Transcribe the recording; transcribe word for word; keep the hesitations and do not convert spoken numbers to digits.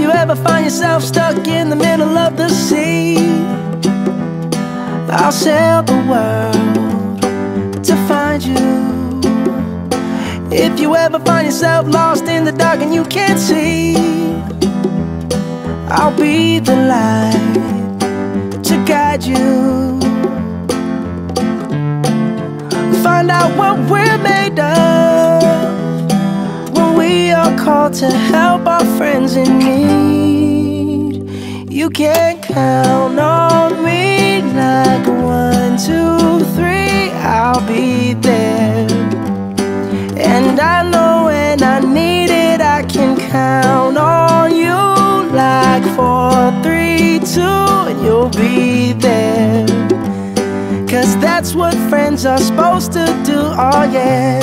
you ever find yourself stuck in the middle of the sea, I'll sail the world to find you. If you ever find yourself lost in the dark and you can't see, I'll be the light to guide you. Find out what we're made of when we are called to help our friends in need. You can count on me like one, two, three, I'll be there. And I know when I need it, I can count on you like four, three, two, and you'll be there. Cause that's what friends are supposed to do, oh yeah.